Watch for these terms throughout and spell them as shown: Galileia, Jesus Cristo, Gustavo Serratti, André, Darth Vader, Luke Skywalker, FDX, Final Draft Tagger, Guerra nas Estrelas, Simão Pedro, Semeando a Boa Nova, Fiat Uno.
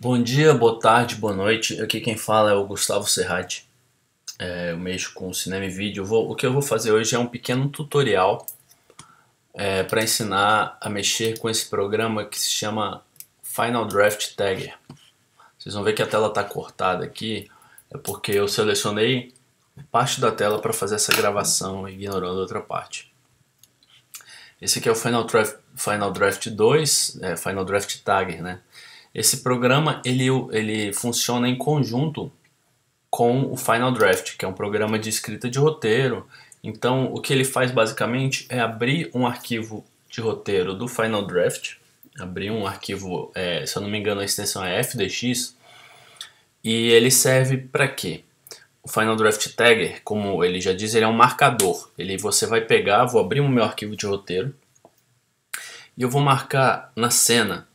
Bom dia, boa tarde, boa noite. Aqui quem fala é o Gustavo Serratti. Eu mexo com cinema e vídeo. O que eu vou fazer hoje é um pequeno tutorial para ensinar a mexer com esse programa que se chama Final Draft Tagger. Vocês vão ver que a tela está cortada aqui, é porque eu selecionei parte da tela para fazer essa gravação, ignorando outra parte. Esse aqui é o Final Draft Tagger, né? Esse programa ele funciona em conjunto com o Final Draft, que é um programa de escrita de roteiro. Então o que ele faz basicamente é abrir um arquivo de roteiro do Final Draft, abrir um arquivo, se eu não me engano a extensão é FDX, e ele serve para quê? O Final Draft Tagger, como ele já diz, ele é um marcador. Você vai pegar, vou abrir o meu arquivo de roteiro e eu vou marcar na cena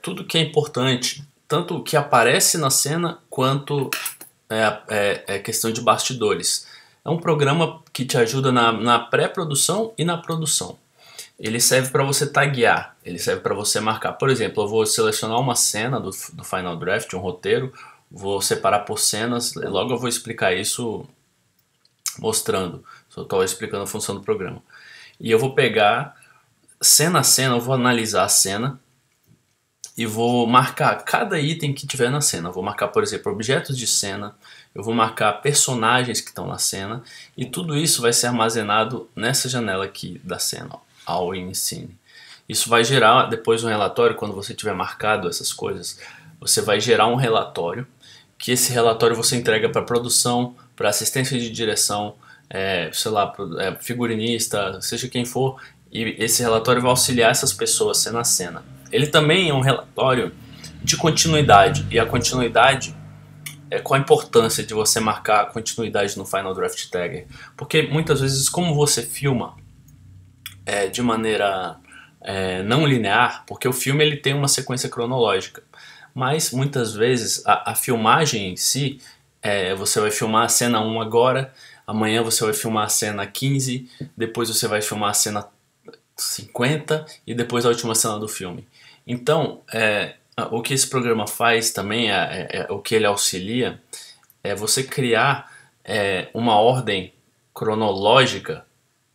tudo que é importante, tanto o que aparece na cena quanto questão de bastidores. É um programa que te ajuda na pré-produção e na produção. Ele serve para você taguear, ele serve para você marcar. Por exemplo, eu vou selecionar uma cena do Final Draft, um roteiro, vou separar por cenas, logo eu vou explicar isso mostrando. Só estou explicando a função do programa. E eu vou pegar cena a cena, eu vou analisar a cena e vou marcar cada item que tiver na cena. Eu vou marcar, por exemplo, objetos de cena, eu vou marcar personagens que estão na cena, e tudo isso vai ser armazenado nessa janela aqui da cena, ó, All in Scene. Isso vai gerar depois um relatório. Quando você tiver marcado essas coisas, você vai gerar um relatório, que esse relatório você entrega para produção, para assistência de direção, sei lá, figurinista, seja quem for, e esse relatório vai auxiliar essas pessoas cena a cena. Ele também é um relatório de continuidade, e a continuidade é qual a importância de você marcar a continuidade no Final Draft Tagger, porque muitas vezes, como você filma de maneira não linear, porque o filme ele tem uma sequência cronológica, mas muitas vezes a filmagem em si, você vai filmar a cena 1 agora, amanhã você vai filmar a cena 15, depois você vai filmar a cena 50 e depois a última cena do filme. Então, o que esse programa faz também, o que ele auxilia, é você criar uma ordem cronológica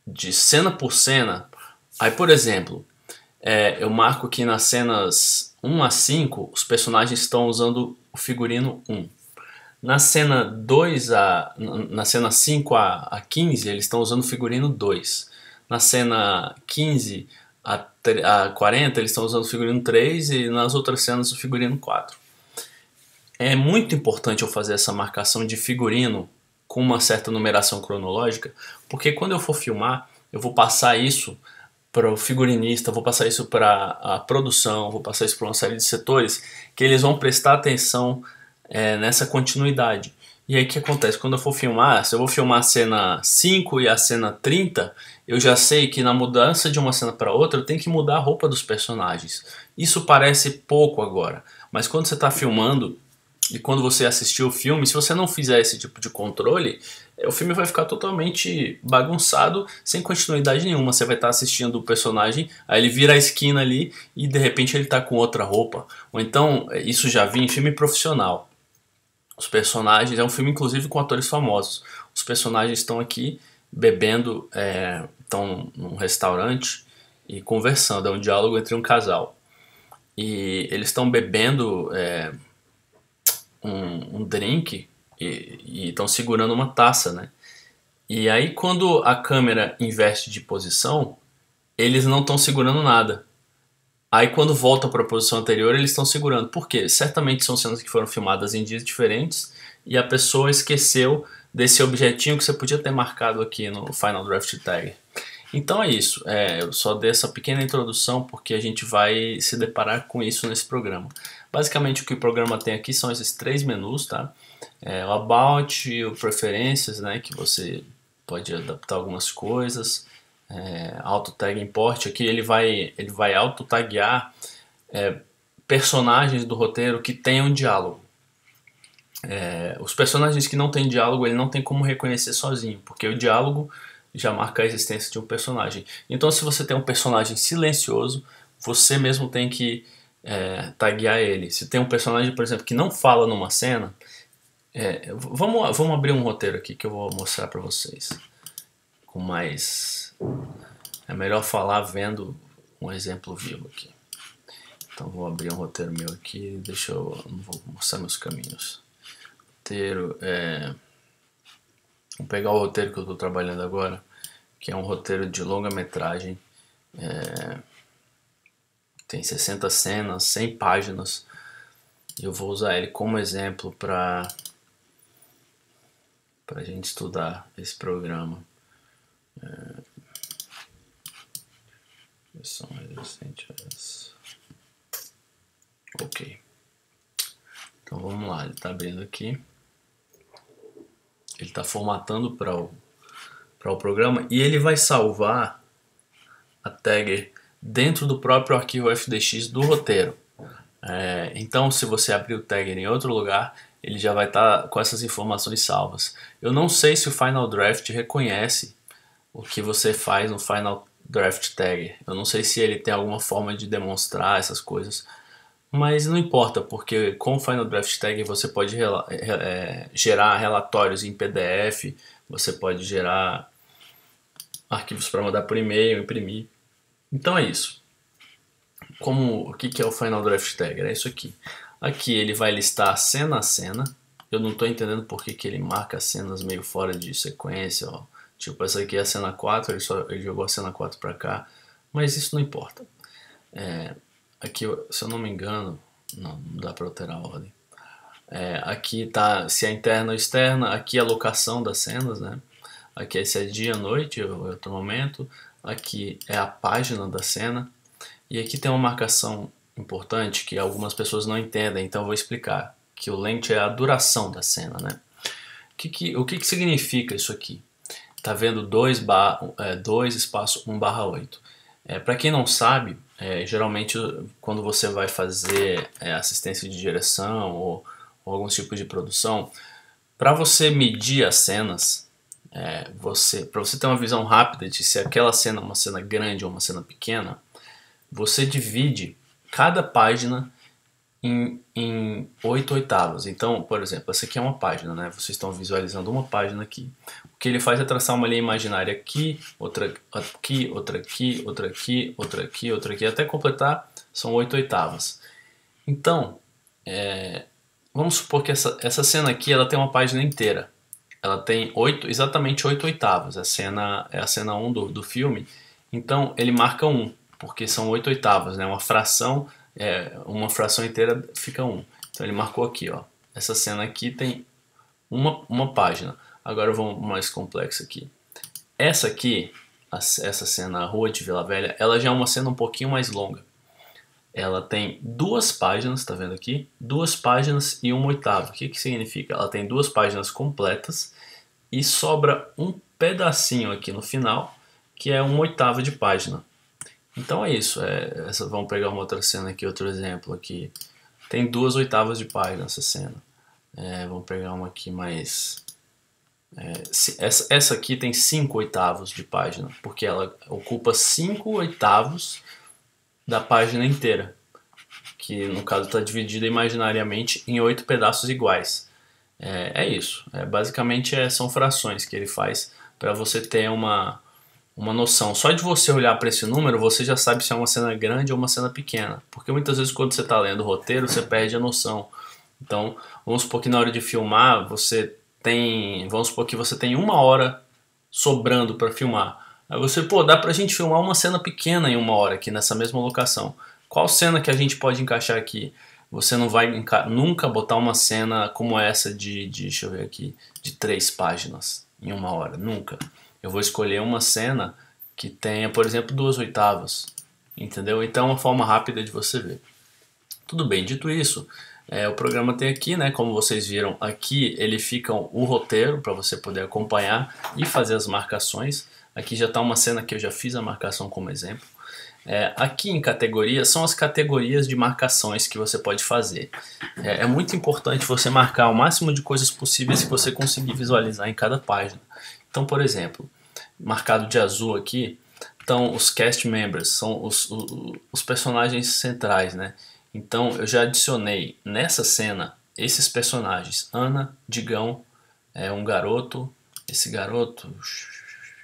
de cena por cena. Aí, por exemplo, eu marco que nas cenas 1 a 5, os personagens estão usando o figurino 1. Na cena 5 a 15, eles estão usando o figurino 2. Na cena 15 a 40 eles estão usando o figurino 3, e nas outras cenas o figurino 4. É muito importante eu fazer essa marcação de figurino com uma certa numeração cronológica, porque quando eu for filmar, eu vou passar isso para o figurinista, vou passar isso para a produção, vou passar isso para uma série de setores, que eles vão prestar atenção nessa continuidade. E aí o que acontece? Quando eu for filmar, se eu vou filmar a cena 5 e a cena 30, eu já sei que na mudança de uma cena para outra eu tenho que mudar a roupa dos personagens. Isso parece pouco agora, mas quando você está filmando e quando você assistir o filme, se você não fizer esse tipo de controle, o filme vai ficar totalmente bagunçado, sem continuidade nenhuma. Você vai estar assistindo o personagem, aí ele vira a esquina ali e de repente ele está com outra roupa. Ou então, isso já vi em filme profissional. Os personagens, é um filme inclusive com atores famosos, os personagens estão aqui bebendo, estão num restaurante e conversando, é um diálogo entre um casal. E eles estão bebendo um drink e estão segurando uma taça, né? E aí quando a câmera inverte de posição, eles não estão segurando nada. Aí quando volta para a posição anterior, eles estão segurando. Por quê? Certamente são cenas que foram filmadas em dias diferentes e a pessoa esqueceu desse objetinho que você podia ter marcado aqui no Final Draft Tagger. Então é isso. Eu só dei essa pequena introdução porque a gente vai se deparar com isso nesse programa. Basicamente o que o programa tem aqui são esses três menus, tá? O About, o Preferências, né, que você pode adaptar algumas coisas. Auto tag import, aqui ele vai auto taguear personagens do roteiro que tenham diálogo. Os personagens que não têm diálogo ele não tem como reconhecer sozinho, porque o diálogo já marca a existência de um personagem. Então se você tem um personagem silencioso, você mesmo tem que taguear ele. Se tem um personagem, por exemplo, que não fala numa cena, vamos abrir um roteiro aqui que eu vou mostrar pra vocês. Com mais... É melhor falar vendo um exemplo vivo aqui. Então vou abrir um roteiro meu aqui, deixa eu... Não vou mostrar meus caminhos. Roteiro, vou pegar o roteiro que eu estou trabalhando agora, que é um roteiro de longa-metragem, tem 60 cenas, 100 páginas, e eu vou usar ele como exemplo para a gente estudar esse programa. Versão recente. Ok. Então vamos lá, ele está abrindo aqui. Ele está formatando para o programa e ele vai salvar a tagger dentro do próprio arquivo FDX do roteiro. Então, se você abrir o tagger em outro lugar, ele já vai estar com essas informações salvas. Eu não sei se o Final Draft reconhece o que você faz no Final Draft Tagger. Eu não sei se ele tem alguma forma de demonstrar essas coisas, mas não importa, porque com o Final Draft Tagger você pode gerar relatórios em PDF, você pode gerar arquivos para mandar por e-mail, imprimir. Então é isso. O que é o Final Draft Tagger? É isso aqui. Aqui ele vai listar cena a cena. Eu não estou entendendo por que ele marca cenas meio fora de sequência. Ó. Tipo, essa aqui é a cena 4, ele jogou a cena 4 para cá. Mas isso não importa. Aqui, se eu não me engano, não dá para alterar a ordem. Aqui está se é interna ou externa, aqui a locação das cenas, né? Aqui é se é dia, noite, outro momento. Aqui é a página da cena. E aqui tem uma marcação importante que algumas pessoas não entendem, então eu vou explicar. Que o length é a duração da cena, né? O que significa isso aqui? Tá vendo 2/1/8. Para quem não sabe, geralmente quando você vai fazer assistência de direção ou algum tipo de produção, para você medir as cenas, para você ter uma visão rápida de se aquela cena é uma cena grande ou uma cena pequena, você divide cada página em 8/8. Então, por exemplo, essa aqui é uma página, né? Vocês estão visualizando uma página aqui. O que ele faz é traçar uma linha imaginária aqui, outra aqui, outra aqui, outra aqui, outra aqui, outra aqui, até completar, são 8/8. Então, vamos supor que essa cena aqui ela tem uma página inteira. Ela tem exatamente 8/8. É a cena 1 do filme. Então, ele marca 1, porque são 8/8, né? Uma fração inteira fica 1. Então ele marcou aqui, ó. Essa cena aqui tem uma página. Agora eu vou mais complexo aqui. Essa aqui, essa cena, a Rua de Vila Velha, ela já é uma cena um pouquinho mais longa. Ela tem 2 páginas, tá vendo aqui? 2 páginas e 1/8. O que significa? Ela tem 2 páginas completas e sobra um pedacinho aqui no final, que é 1/8 de página. Então é isso, vamos pegar uma outra cena aqui, outro exemplo aqui. Tem 2/8 de página essa cena. Vamos pegar uma aqui mais... Essa aqui tem 5/8 de página, porque ela ocupa 5/8 da página inteira, que no caso está dividida imaginariamente em 8 pedaços iguais. É isso, basicamente são frações que ele faz para você ter uma noção. Só de você olhar para esse número, você já sabe se é uma cena grande ou uma cena pequena. Porque muitas vezes quando você está lendo o roteiro, você perde a noção. Então, vamos supor que na hora de filmar, vamos supor que você tem 1 hora sobrando para filmar. Aí você, pô, dá pra gente filmar uma cena pequena em 1 hora aqui nessa mesma locação. Qual cena que a gente pode encaixar aqui? Você não vai nunca botar uma cena como essa deixa eu ver aqui, de 3 páginas em 1 hora, nunca. Eu vou escolher uma cena que tenha, por exemplo, 2/8, entendeu? Então é uma forma rápida de você ver. Tudo bem, dito isso, o programa tem aqui, né? Como vocês viram, aqui ele fica o roteiro para você poder acompanhar e fazer as marcações. Aqui já está uma cena que eu já fiz a marcação como exemplo. Aqui em categorias, são as categorias de marcações que você pode fazer. É muito importante você marcar o máximo de coisas possíveis que você conseguir visualizar em cada página. Então, por exemplo, marcado de azul aqui, estão os cast members, são os personagens centrais, né? Então eu já adicionei nessa cena esses personagens. Ana, Digão, é um garoto. Esse garoto,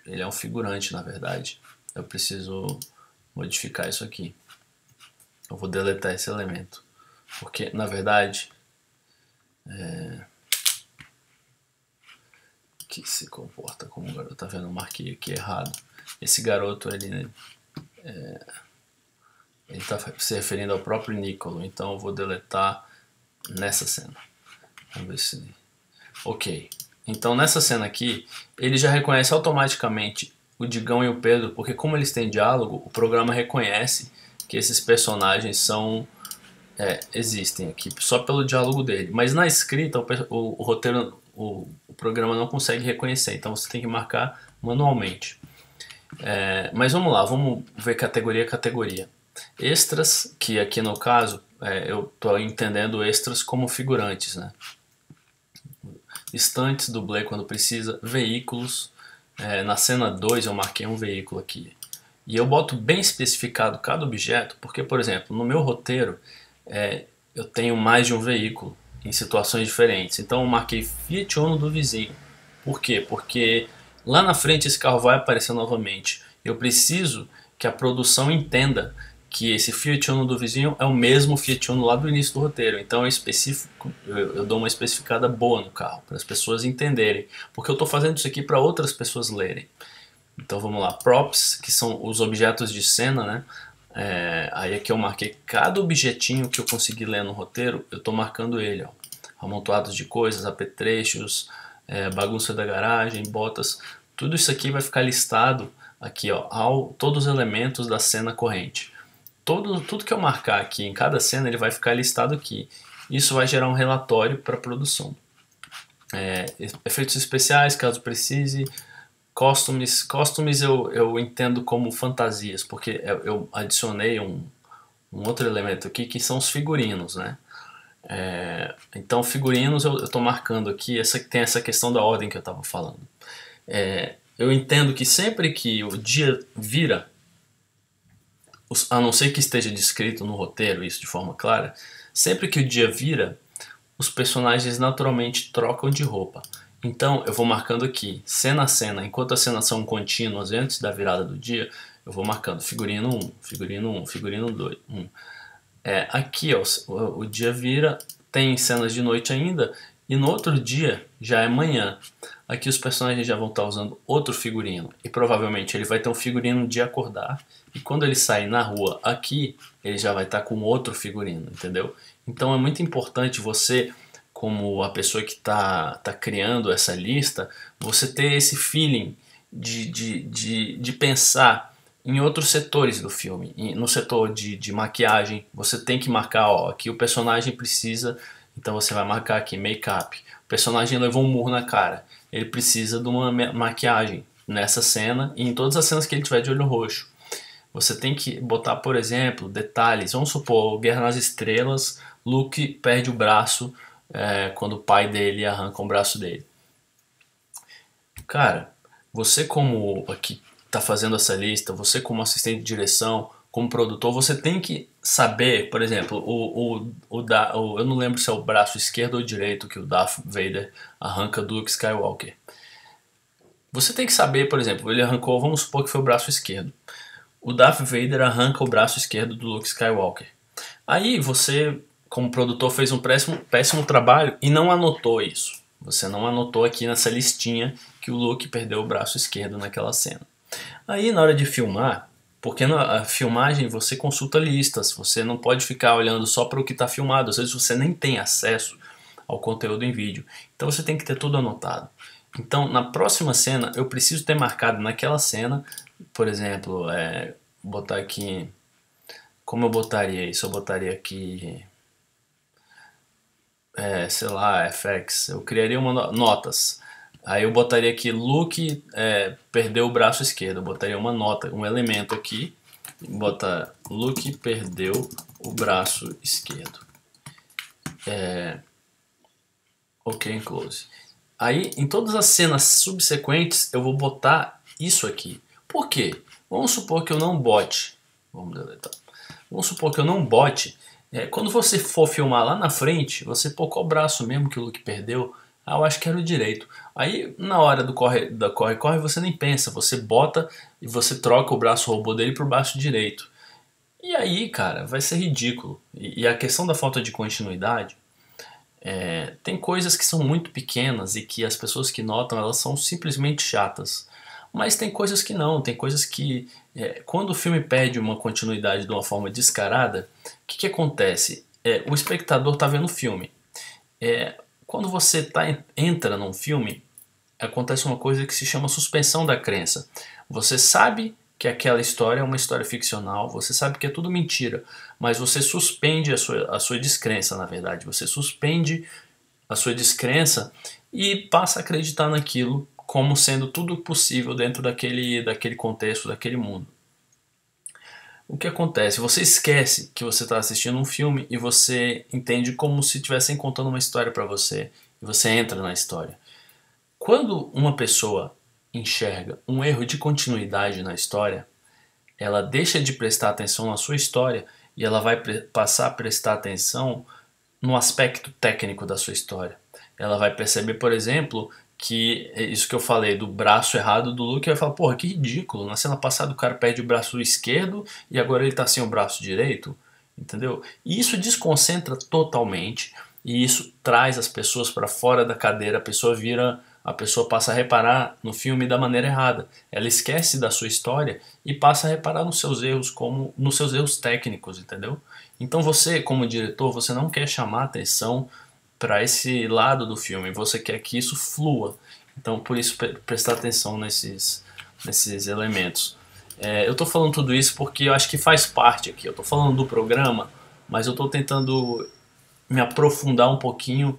ele é um figurante na verdade. Eu preciso modificar isso aqui. Eu vou deletar esse elemento. Porque na verdade... que se comporta como um garoto. Tá vendo? Eu marquei aqui errado. Esse garoto, ele tá se referindo ao próprio Niccolo. Então eu vou deletar nessa cena. Vamos ver se... Ok. Então nessa cena aqui, ele já reconhece automaticamente o Digão e o Pedro, porque como eles têm diálogo, o programa reconhece que esses personagens são... existem aqui, só pelo diálogo dele. Mas na escrita, o roteiro... O programa não consegue reconhecer, então você tem que marcar manualmente. Mas vamos lá, vamos ver categoria a categoria. Extras, que aqui no caso, eu estou entendendo extras como figurantes, né? Estantes, dublê quando precisa, veículos. Na cena 2 eu marquei um veículo aqui. E eu boto bem especificado cada objeto, porque, por exemplo, no meu roteiro eu tenho mais de um veículo em situações diferentes. Então eu marquei Fiat Uno do vizinho. Por quê? Porque lá na frente esse carro vai aparecer novamente. Eu preciso que a produção entenda que esse Fiat Uno do vizinho é o mesmo Fiat Uno lá do início do roteiro. Então é específico, eu dou uma especificada boa no carro, para as pessoas entenderem. Porque eu estou fazendo isso aqui para outras pessoas lerem. Então vamos lá, props, que são os objetos de cena, né? Aí aqui eu marquei cada objetinho que eu consegui ler no roteiro, eu estou marcando ele, ó. Amontoados de coisas, apetrechos, bagunça da garagem, botas, tudo isso aqui vai ficar listado aqui, ó, todos os elementos da cena corrente. Tudo que eu marcar aqui em cada cena, ele vai ficar listado aqui. Isso vai gerar um relatório para a produção. Efeitos especiais, caso precise... Costumes eu entendo como fantasias, porque eu adicionei um outro elemento aqui que são os figurinos, né? Então figurinos eu estou marcando aqui, tem essa questão da ordem que eu estava falando. Eu entendo que sempre que o dia vira, a não ser que esteja descrito no roteiro isso de forma clara, sempre que o dia vira, os personagens naturalmente trocam de roupa. Então eu vou marcando aqui, cena a cena, enquanto as cenas são contínuas antes da virada do dia, eu vou marcando figurino 1, figurino 1, figurino 2, 1. Aqui ó, o dia vira, tem cenas de noite ainda, e no outro dia já é manhã. Aqui os personagens já vão estar usando outro figurino, e provavelmente ele vai ter um figurino de acordar, e quando ele sair na rua aqui, ele já vai estar com outro figurino, entendeu? Então é muito importante você... como a pessoa que tá criando essa lista, você ter esse feeling de pensar em outros setores do filme. No setor de maquiagem, você tem que marcar, ó, aqui o personagem precisa, então você vai marcar aqui, make-up. O personagem levou um murro na cara, ele precisa de uma maquiagem nessa cena e em todas as cenas que ele tiver de olho roxo. Você tem que botar, por exemplo, detalhes, vamos supor, Guerra nas Estrelas, Luke perde o braço, quando o pai dele arranca o braço dele. Cara, você como aqui tá fazendo essa lista, você como assistente de direção, como produtor, você tem que saber, por exemplo, eu não lembro se é o braço esquerdo ou direito que o Darth Vader arranca do Luke Skywalker. Você tem que saber, por exemplo, ele arrancou, vamos supor que foi o braço esquerdo. O Darth Vader arranca o braço esquerdo do Luke Skywalker. Aí você... como produtor fez um péssimo trabalho e não anotou isso. Você não anotou aqui nessa listinha que o Luke perdeu o braço esquerdo naquela cena. Aí na hora de filmar, porque na filmagem você consulta listas, você não pode ficar olhando só para o que está filmado, às vezes você nem tem acesso ao conteúdo em vídeo. Então você tem que ter tudo anotado. Então na próxima cena eu preciso ter marcado naquela cena, por exemplo, botar aqui... como eu botaria isso? Eu botaria aqui... sei lá, FX, eu criaria uma notas, aí eu botaria aqui Luke perdeu o braço esquerdo, eu botaria uma nota, um elemento aqui, bota Luke perdeu o braço esquerdo, ok, close. Aí em todas as cenas subsequentes eu vou botar isso aqui. Por quê? Vamos supor que eu não bote Quando você for filmar lá na frente, você pôr o braço mesmo que o Luke perdeu. Ah, eu acho que era o direito. Aí na hora do corre-corre você nem pensa, você bota e você troca o braço robô dele pro braço direito. E aí, cara, vai ser ridículo. E a questão da falta de continuidade, tem coisas que são muito pequenas e que as pessoas que notam, elas são simplesmente chatas. Mas tem coisas que não, tem coisas que quando o filme perde uma continuidade de uma forma descarada, o que acontece? O espectador tá vendo o filme. Quando você entra num filme, acontece uma coisa que se chama suspensão da crença. Você sabe que aquela história é uma história ficcional, você sabe que é tudo mentira, mas você suspende a sua descrença, na verdade. Você suspende a sua descrença e passa a acreditar naquilo como sendo tudo possível dentro daquele contexto, daquele mundo. O que acontece? Você esquece que você está assistindo um filme e você entende como se estivessem contando uma história para você. E você entra na história. Quando uma pessoa enxerga um erro de continuidade na história, ela deixa de prestar atenção na sua história e ela vai passar a prestar atenção no aspecto técnico da sua história. Ela vai perceber, por exemplo, que isso que eu falei do braço errado do Luke, vai falar, porra, que ridículo, na cena passada o cara perde o braço esquerdo e agora ele tá sem o braço direito, entendeu? E isso desconcentra totalmente, e isso traz as pessoas para fora da cadeira, a pessoa passa a reparar no filme da maneira errada, ela esquece da sua história e passa a reparar nos seus erros, como nos seus erros técnicos, entendeu? Então você, como diretor, você não quer chamar atenção para esse lado do filme, você quer que isso flua, então por isso prestar atenção nesses elementos. Eu estou falando tudo isso porque eu acho que faz parte aqui, eu estou falando do programa, mas eu estou tentando me aprofundar um pouquinho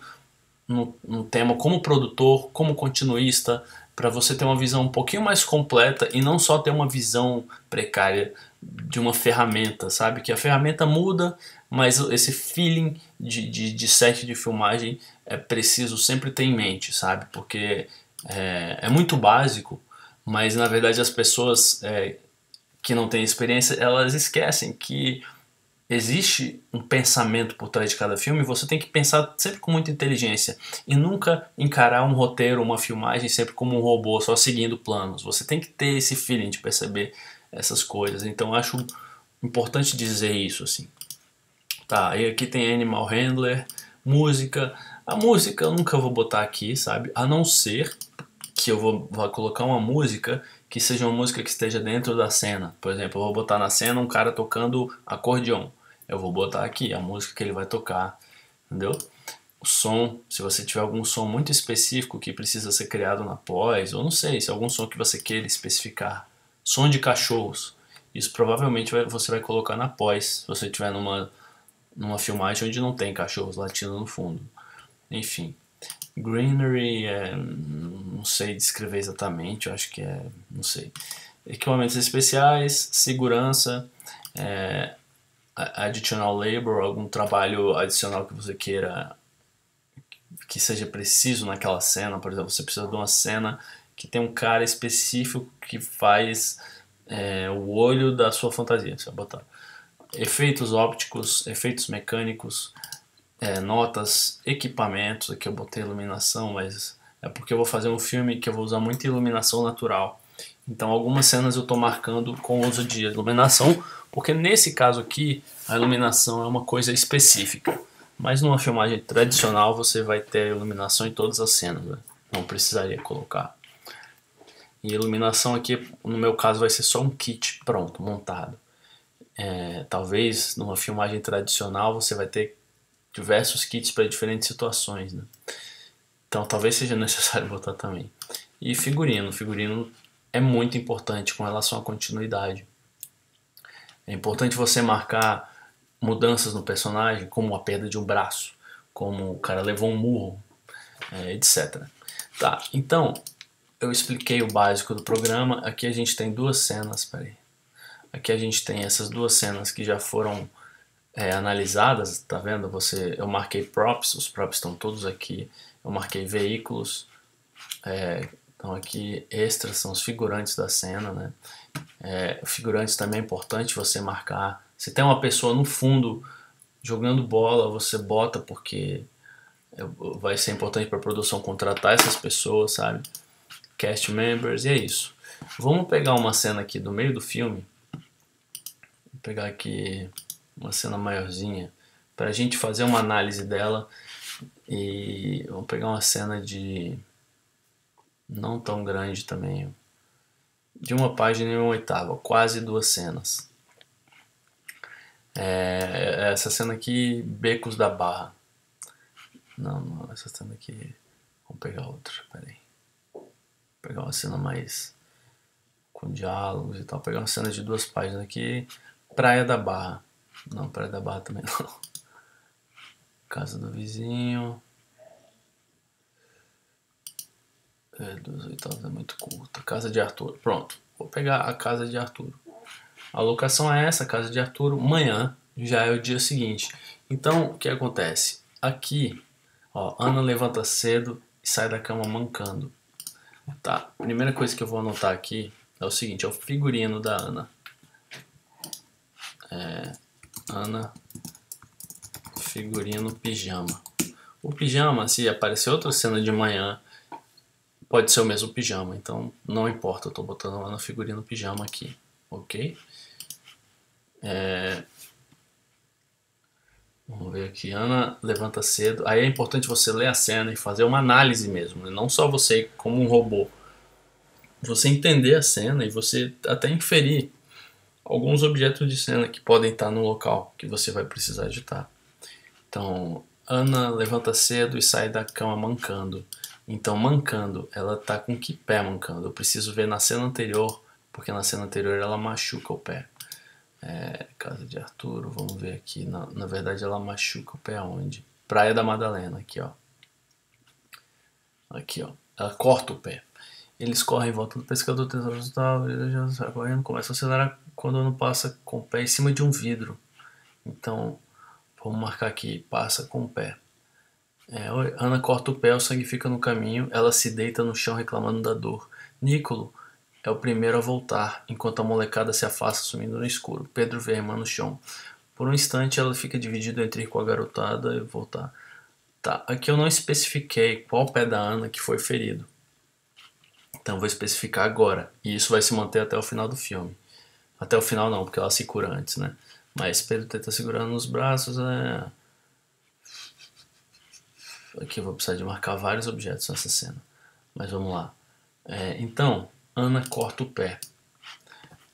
no tema como produtor, como continuista, para você ter uma visão um pouquinho mais completa e não só ter uma visão precária de uma ferramenta, sabe? Que a ferramenta muda, mas esse feeling de set de filmagem é preciso sempre ter em mente, sabe? Porque é muito básico, mas na verdade as pessoas que não têm experiência, elas esquecem que existe um pensamento por trás de cada filme, você tem que pensar sempre com muita inteligência e nunca encarar um roteiro, uma filmagem sempre como um robô, só seguindo planos. Você tem que ter esse feeling de perceber essas coisas, então acho importante dizer isso, assim. Tá, e aqui tem Animal Handler, música. A música eu nunca vou botar aqui, sabe? A não ser que eu vou colocar uma música que seja uma música que esteja dentro da cena. Por exemplo, eu vou botar na cena um cara tocando acordeon. Eu vou botar aqui a música que ele vai tocar, entendeu? O som, se você tiver algum som muito específico que precisa ser criado na pós, ou não sei, se é algum som que você queira especificar. Som de cachorros. Isso provavelmente você vai colocar na pós, se você tiver numa filmagem onde não tem cachorros latindo no fundo. Enfim. Greenery, não sei descrever exatamente, eu acho que é, não sei. Equipamentos especiais, segurança, additional labor, algum trabalho adicional que você queira que seja preciso naquela cena. Por exemplo, você precisa de uma cena que tem um cara específico que faz o olho da sua fantasia, você vai botar. Efeitos ópticos, efeitos mecânicos, notas, equipamentos. Aqui eu botei iluminação, mas é porque eu vou fazer um filme que eu vou usar muita iluminação natural. Então algumas cenas eu estou marcando com o uso de iluminação, porque nesse caso aqui a iluminação é uma coisa específica. Mas numa filmagem tradicional você vai ter iluminação em todas as cenas, né? Não precisaria colocar. E iluminação aqui, no meu caso, vai ser só um kit pronto, montado. Talvez numa filmagem tradicional você vai ter diversos kits para diferentes situações, né? Então talvez seja necessário botar também. E figurino, figurino é muito importante com relação à continuidade. É importante você marcar mudanças no personagem, como a perda de um braço, como o cara levou um murro, etc. Tá, então eu expliquei o básico do programa. Aqui a gente tem duas cenas, peraí. Aqui a gente tem essas duas cenas que já foram analisadas, tá vendo? Eu marquei props, os props estão todos aqui. Eu marquei veículos, então aqui extras são os figurantes da cena, né? Figurantes também é importante você marcar. Se tem uma pessoa no fundo jogando bola, você bota porque vai ser importante para a produção contratar essas pessoas, sabe? Cast members, e é isso. Vamos pegar uma cena aqui do meio do filme. Vou pegar aqui uma cena maiorzinha para a gente fazer uma análise dela. E vamos pegar uma cena de... não tão grande também. De uma página e uma oitava, quase duas cenas. É, essa cena aqui, Becos da Barra. Não, não, essa cena aqui... vamos pegar outra, peraí. Vou pegar uma cena mais... com diálogos e tal. Vou pegar uma cena de duas páginas aqui. Praia da Barra. Não, Praia da Barra também não. Casa do Vizinho. É, duas oitavas é muito curta. Casa de Arturo. Pronto. Vou pegar a Casa de Arturo. A locação é essa, Casa de Arturo. Amanhã já é o dia seguinte. Então, o que acontece? Aqui, ó, Ana levanta cedo e sai da cama mancando. Tá? Primeira coisa que eu vou anotar aqui é o seguinte, é o figurino da Ana. É, Ana, figurino, pijama. O pijama, se aparecer outra cena de manhã, pode ser o mesmo pijama, então não importa, eu tô botando lá no figurino pijama aqui, ok? É... vamos ver aqui, Ana levanta cedo, aí é importante você ler a cena e fazer uma análise mesmo, não só você como um robô. Você entender a cena e você até inferir alguns objetos de cena que podem estar no local que você vai precisar editar. Então, Ana levanta cedo e sai da cama mancando. Então, mancando, ela tá com que pé mancando? Eu preciso ver na cena anterior, porque na cena anterior ela machuca o pé. É, Casa de Arturo, vamos ver aqui. Na verdade, ela machuca o pé onde? Praia da Madalena, aqui, ó. Aqui, ó. Ela corta o pé. Eles correm em volta do pescador, tentando ajudar, já correndo, começa a acelerar quando não passa com o pé em cima de um vidro. Então, vamos marcar aqui, passa com o pé. É, Ana corta o pé, o sangue fica no caminho, ela se deita no chão reclamando da dor. Nicolo é o primeiro a voltar, enquanto a molecada se afasta sumindo no escuro. Pedro vê a irmã no chão. Por um instante ela fica dividida entre ir com a garotada e voltar. Tá, aqui eu não especifiquei qual pé da Ana que foi ferido. Então vou especificar agora, e isso vai se manter até o final do filme. Até o final não, porque ela se cura antes, né? Mas Pedro tenta segurando nos braços, né? Aqui eu vou precisar de marcar vários objetos nessa cena. Mas vamos lá. É, então, Ana corta o pé.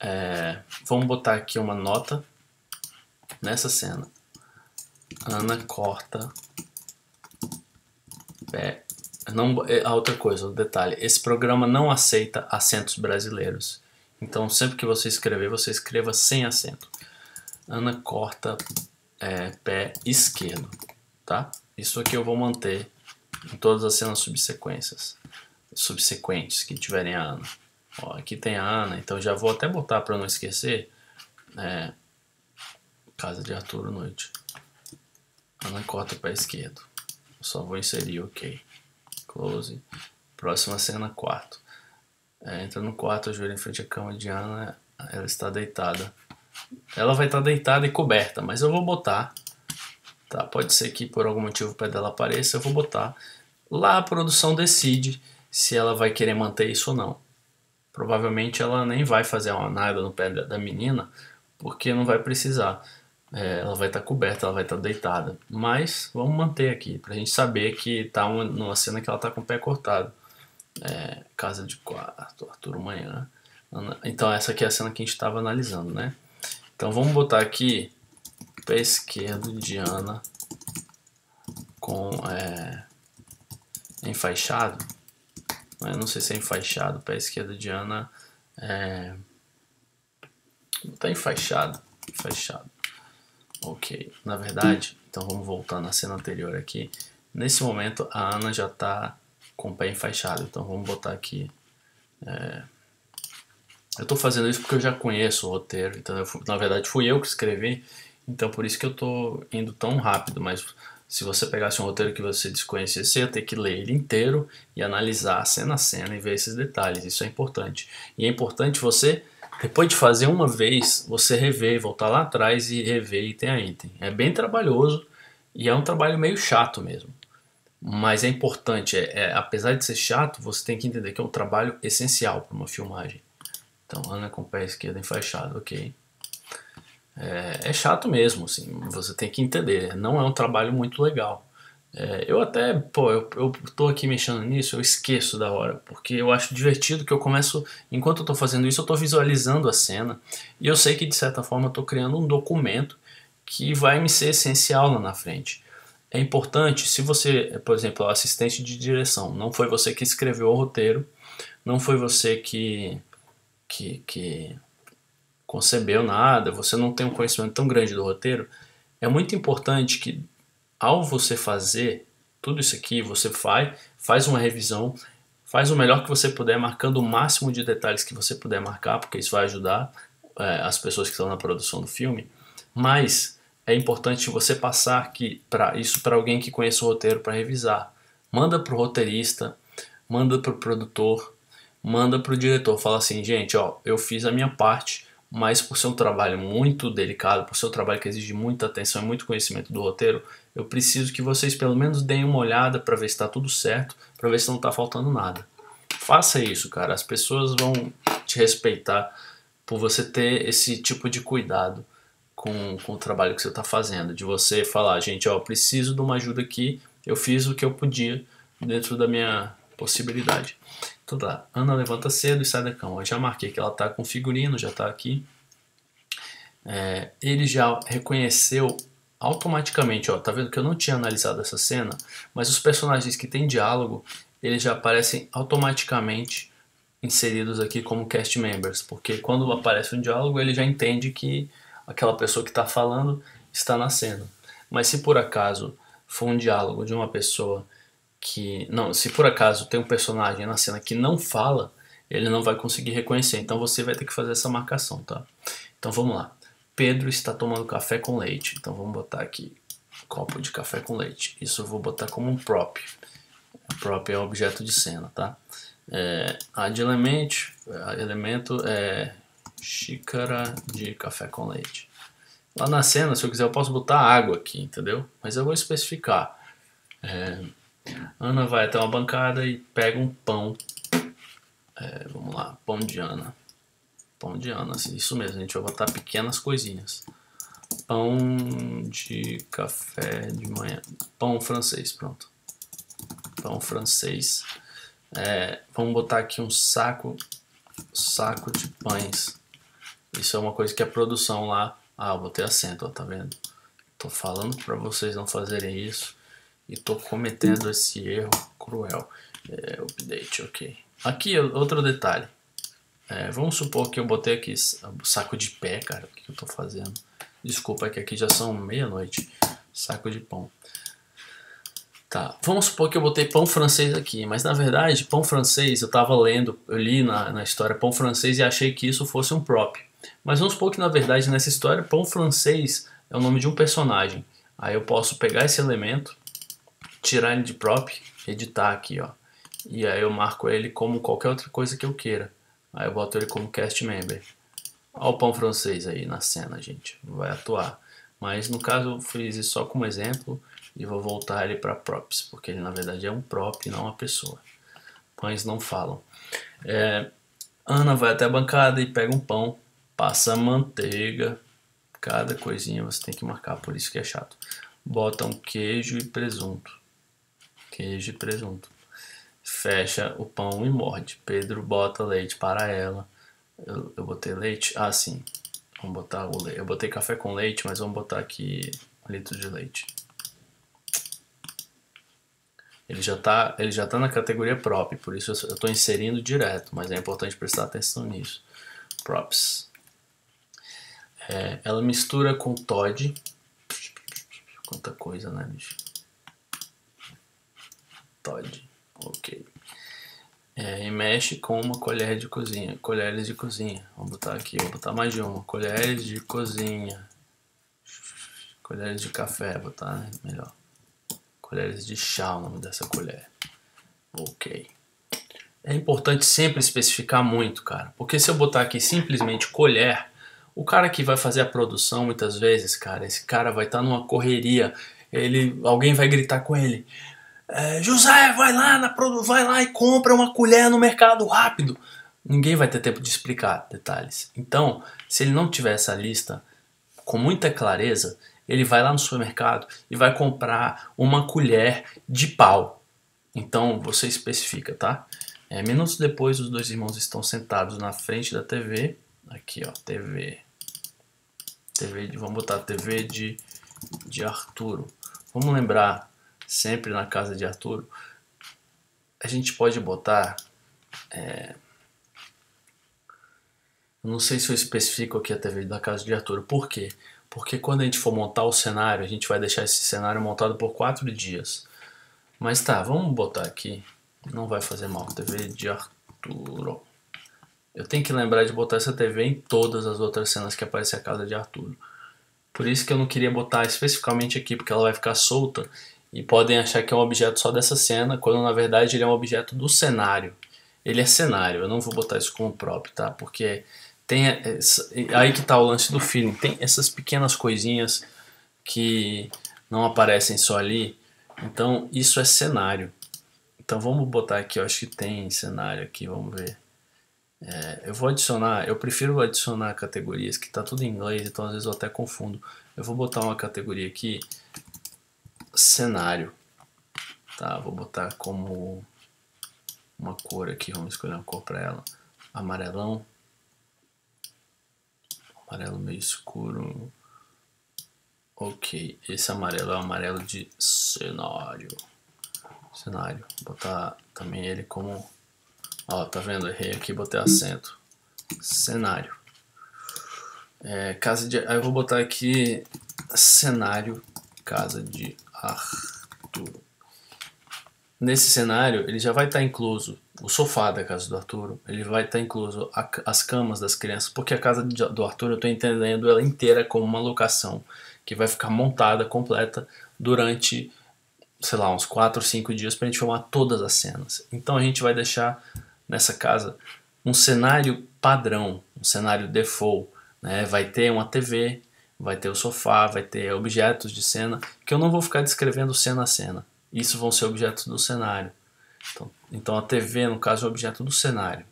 É, vamos botar aqui uma nota nessa cena. Ana corta pé. Não, a outra coisa, um detalhe. Esse programa não aceita acentos brasileiros. Então, sempre que você escrever, você escreva sem acento. Ana corta pé esquerdo. Tá? Isso aqui eu vou manter em todas as cenas subsequentes que tiverem a Ana. Ó, aqui tem a Ana, então já vou até botar para não esquecer. É, Casa de Arturo, noite. Ana corta o pé esquerdo. Eu só vou inserir, ok. Close. Próxima cena, quarto. É, entra no quarto, ajoelha em frente à cama de Ana. Ela está deitada. Ela vai estar deitada e coberta, mas eu vou botar... tá, pode ser que por algum motivo o pé dela apareça, eu vou botar. Lá a produção decide se ela vai querer manter isso ou não. Provavelmente ela nem vai fazer uma nada no pé da menina, porque não vai precisar. É, ela vai estar coberta, ela vai estar deitada. Mas vamos manter aqui, pra gente saber que tá numa cena que ela tá com o pé cortado. É, Casa de Quarto, Arturo Manhã. Então essa aqui é a cena que a gente estava analisando, né? Então vamos botar aqui... pé esquerdo de Ana com enfaixado. Eu não sei se é enfaixado. Pé esquerdo de Ana tá enfaixado. Enfaixado. Ok. Na verdade, então vamos voltar na cena anterior aqui. Nesse momento a Ana já tá com o pé enfaixado. Então vamos botar aqui. Eu tô fazendo isso porque eu já conheço o roteiro. Então na verdade fui eu que escrevi. Então por isso que eu tô indo tão rápido, mas se você pegasse um roteiro que você desconhecesse, você ia ter que ler ele inteiro e analisar cena a cena e ver esses detalhes, isso é importante. E é importante você Depois de fazer uma vez, você rever, voltar lá atrás e rever item a item. É bem trabalhoso e é um trabalho meio chato mesmo. Mas é importante, apesar de ser chato, você tem que entender que é um trabalho essencial para uma filmagem. Então, Ana com o pé esquerdo enfaixado, ok. É chato mesmo, assim, você tem que entender, não é um trabalho muito legal. Eu até, pô, eu tô aqui mexendo nisso, eu esqueço da hora, porque eu acho divertido que eu começo, enquanto eu tô fazendo isso, eu tô visualizando a cena, e eu sei que de certa forma eu tô criando um documento que vai me ser essencial lá na frente. É importante, se você, por exemplo, é assistente de direção, não foi você que escreveu o roteiro, não foi você que concebeu nada, você não tem um conhecimento tão grande do roteiro, é muito importante que ao você fazer tudo isso aqui, você faz uma revisão, faz o melhor que você puder, marcando o máximo de detalhes que você puder marcar, porque isso vai ajudar as pessoas que estão na produção do filme, mas é importante você passar aqui isso para alguém que conheça o roteiro para revisar. Manda para o roteirista, manda para o produtor, manda para o diretor, fala assim, gente, ó, eu fiz a minha parte, mas por ser um trabalho muito delicado, por ser um trabalho que exige muita atenção e muito conhecimento do roteiro, eu preciso que vocês pelo menos deem uma olhada para ver se está tudo certo, para ver se não está faltando nada. Faça isso, cara. As pessoas vão te respeitar por você ter esse tipo de cuidado com o trabalho que você está fazendo. De você falar, gente, ó, eu preciso de uma ajuda aqui, eu fiz o que eu podia dentro da minha possibilidade. Então tá, Ana levanta cedo e sai da cama. Eu já marquei que ela tá com figurino, já tá aqui. Ele já reconheceu automaticamente, ó, tá vendo que eu não tinha analisado essa cena, mas os personagens que tem diálogo, eles já aparecem automaticamente inseridos aqui como cast members, porque quando aparece um diálogo, ele já entende que aquela pessoa que tá falando está na cena. Mas se por acaso for um diálogo de uma pessoa que, não, se por acaso tem um personagem na cena que não fala, ele não vai conseguir reconhecer, então você vai ter que fazer essa marcação, tá? Então vamos lá. Pedro está tomando café com leite, então vamos botar aqui, copo de café com leite. Isso eu vou botar como um prop. Prop é objeto de cena, tá? Elemento é xícara de café com leite. Lá na cena, se eu quiser, eu posso botar água aqui, entendeu? Mas eu vou especificar. Ana vai até uma bancada e pega um pão. Vamos lá, pão de Ana. Pão de Ana, isso mesmo, a gente vai botar pequenas coisinhas. Pão de café de manhã. Pão francês, pronto. Pão francês. Vamos botar aqui um saco de pães. Isso é uma coisa que a produção lá... Ah, eu botei acento, ó, tá vendo? Tô falando pra vocês não fazerem isso. E tô cometendo esse erro cruel. Update, ok. Aqui, outro detalhe. Vamos supor que eu botei aqui saco de pé, cara, o que eu tô fazendo? Desculpa, é que aqui já são meia-noite. Saco de pão. Tá, vamos supor que eu botei pão francês aqui, mas na verdade pão francês, eu li na história pão francês e achei que isso fosse um prop. Mas vamos supor que na verdade nessa história pão francês é o nome de um personagem. Aí eu posso pegar esse elemento, tirar ele de prop, editar aqui, ó. E aí eu marco ele como qualquer outra coisa que eu queira. Aí eu boto ele como cast member. Olha o pão francês aí na cena, gente. Vai atuar. Mas no caso eu fiz isso só como exemplo. E vou voltar ele para props. Porque ele na verdade é um prop e não uma pessoa. Pães não falam. Ana vai até a bancada e pega um pão. Passa manteiga. Cada coisinha você tem que marcar. Por isso que é chato. Bota um queijo e presunto. Queijo e presunto. Fecha o pão e morde. Pedro bota leite para ela. Eu botei leite? Ah, sim. Vamos botar o leite. Eu botei café com leite, mas vamos botar aqui 1 litro de leite. Ele já tá na categoria prop, por isso eu estou inserindo direto, mas é importante prestar atenção nisso. Props. Ela mistura com Todd. Quanta coisa, né, bicho? Todd. Ok. E mexe com uma colher de cozinha. Colheres de cozinha. Vamos botar aqui, vou botar mais de uma. Colheres de cozinha. Colheres de café, vou botar, né? Melhor. Colheres de chá, o nome dessa colher. Ok. É importante sempre especificar muito, cara, porque se eu botar aqui simplesmente colher, o cara que vai fazer a produção muitas vezes, cara, esse cara vai estar numa correria, alguém vai gritar com ele, José, vai lá e compra uma colher no mercado rápido. Ninguém vai ter tempo de explicar detalhes. Então, se ele não tiver essa lista com muita clareza, ele vai lá no supermercado e vai comprar uma colher de pau. Então, você especifica, tá? Minutos depois, os dois irmãos estão sentados na frente da TV. Aqui, ó, TV vamos botar TV de Arturo. Vamos lembrar, sempre na casa de Arturo, a gente pode botar... não sei se eu especifico aqui a TV da casa de Arturo. Por quê? Porque quando a gente for montar o cenário, a gente vai deixar esse cenário montado por 4 dias. Mas tá, vamos botar aqui. Não vai fazer mal. TV de Arturo. Eu tenho que lembrar de botar essa TV em todas as outras cenas que aparecer a casa de Arturo. Por isso que eu não queria botar especificamente aqui, porque ela vai ficar solta. E podem achar que é um objeto só dessa cena, quando na verdade ele é um objeto do cenário. Ele é cenário, eu não vou botar isso como próprio, tá? Porque... aí que tá o lance do feeling. Tem essas pequenas coisinhas que não aparecem só ali. Então isso é cenário. Então vamos botar aqui, eu acho que tem cenário aqui, vamos ver. Eu vou adicionar, eu prefiro adicionar categorias, que tá tudo em inglês, então às vezes eu até confundo. Eu vou botar uma categoria aqui, cenário. Tá, vou botar como uma cor aqui, vamos escolher uma cor para ela. Amarelão. Amarelo meio escuro. Ok, esse amarelo é o amarelo de cenário. Cenário, vou botar também ele como... Ó, tá vendo? Errei aqui, botei acento. Cenário. Casa de... Aí eu vou botar aqui cenário, casa de Arturo. Nesse cenário, ele já vai estar incluso o sofá da casa do Arturo, ele vai estar incluso as camas das crianças, porque a casa do Arturo, eu estou entendendo ela inteira como uma locação, que vai ficar montada, completa, durante, sei lá, uns 4 ou 5 dias, para a gente filmar todas as cenas. Então a gente vai deixar nessa casa um cenário padrão, um cenário default, né? Vai ter uma TV, vai ter o sofá, vai ter objetos de cena, que eu não vou ficar descrevendo cena a cena. Isso vão ser objetos do cenário. Então a TV, no caso, é um objeto do cenário.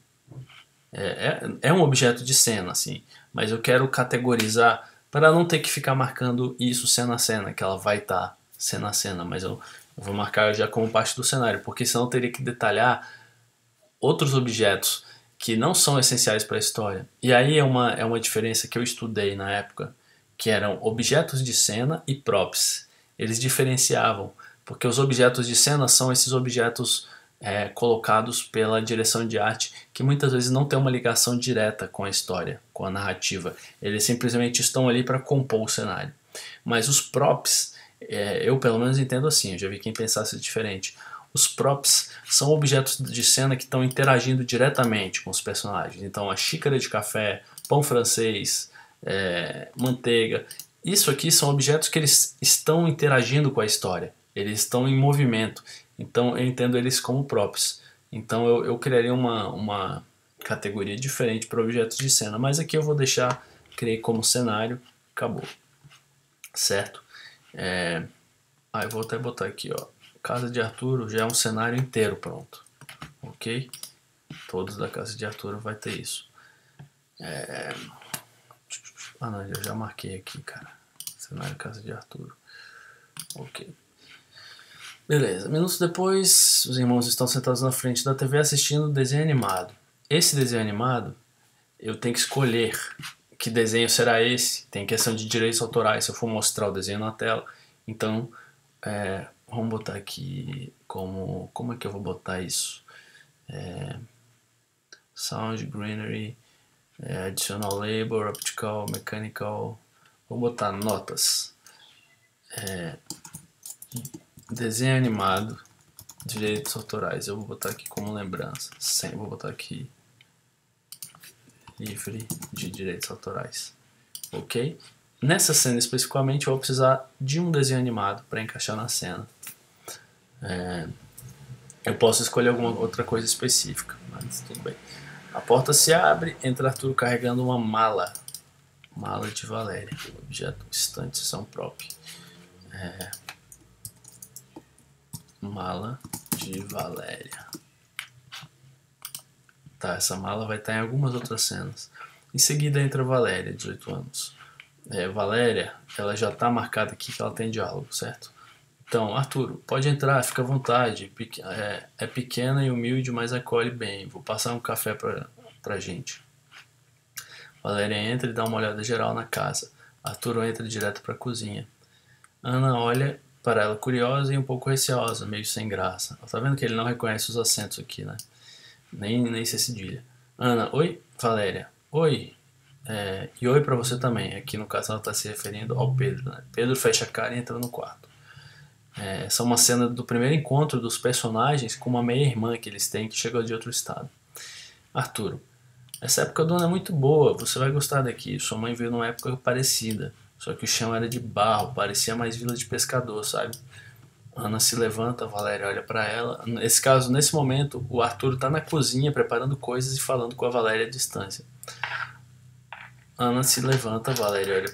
É um objeto de cena, assim. Mas eu quero categorizar para não ter que ficar marcando isso cena a cena, que ela vai estar cena a cena. Mas eu vou marcar já como parte do cenário, porque senão eu teria que detalhar outros objetos que não são essenciais para a história. E aí é uma diferença que eu estudei na época, que eram objetos de cena e props. Eles diferenciavam. Porque os objetos de cena são esses objetos colocados pela direção de arte que muitas vezes não tem uma ligação direta com a história, com a narrativa. Eles simplesmente estão ali para compor o cenário. Mas os props, eu pelo menos entendo assim, eu já vi quem pensasse diferente. Os props são objetos de cena que estão interagindo diretamente com os personagens. Então a xícara de café, pão francês, manteiga, isso aqui são objetos que eles estão interagindo com a história. Eles estão em movimento, então eu entendo eles como props. Então eu criaria uma categoria diferente para objetos de cena, mas aqui eu vou deixar, criei como cenário, acabou. Certo? Eu vou até botar aqui, ó, casa de Arturo já é um cenário inteiro pronto, ok? Todos da casa de Arturo vai ter isso. Ah não, eu já marquei aqui, cara, cenário casa de Arturo, ok. Beleza, minutos depois, os irmãos estão sentados na frente da TV assistindo um desenho animado. Esse desenho animado, eu tenho que escolher que desenho será esse. Tem questão de direitos autorais, se eu for mostrar o desenho na tela. Então, vamos botar aqui como é que eu vou botar isso? Sound, greenery, additional labor, optical, mechanical. Vou botar notas. Desenho animado, direitos autorais, eu vou botar aqui como lembrança, vou botar aqui livre de direitos autorais, ok? Nessa cena especificamente eu vou precisar de um desenho animado para encaixar na cena. Eu posso escolher alguma outra coisa específica, mas tudo bem. A porta se abre, entra Arturo carregando uma mala. Mala de Valéria, objeto estante, sessão própria. Mala de Valéria. Tá, essa mala vai estar em algumas outras cenas. Em seguida entra Valéria, 18 anos. Valéria, ela já está marcada aqui que ela tem diálogo, certo? Então, Arturo, pode entrar, fica à vontade. É pequena e humilde, mas acolhe bem. Vou passar um café pra gente. Valéria entra e dá uma olhada geral na casa. Arturo entra direto para a cozinha. Ana olha para ela curiosa e um pouco receosa, meio sem graça. Ela tá vendo que ele não reconhece os acentos aqui, né? Nem se cedilha. Ana, oi? Valéria, oi? E oi para você também. Aqui no caso ela está se referindo ao Pedro, né? Pedro fecha a cara e entra no quarto. Essa é uma cena do primeiro encontro dos personagens com uma meia-irmã que eles têm que chega de outro estado. Arturo, essa época do ano é muito boa, você vai gostar daqui. Sua mãe veio numa época parecida, só que o chão era de barro, parecia mais vila de pescador, sabe? Ana se levanta, Valéria olha para ela. Nesse momento, o Arturo está na cozinha preparando coisas e falando com a Valéria à distância. Ana se levanta, Valéria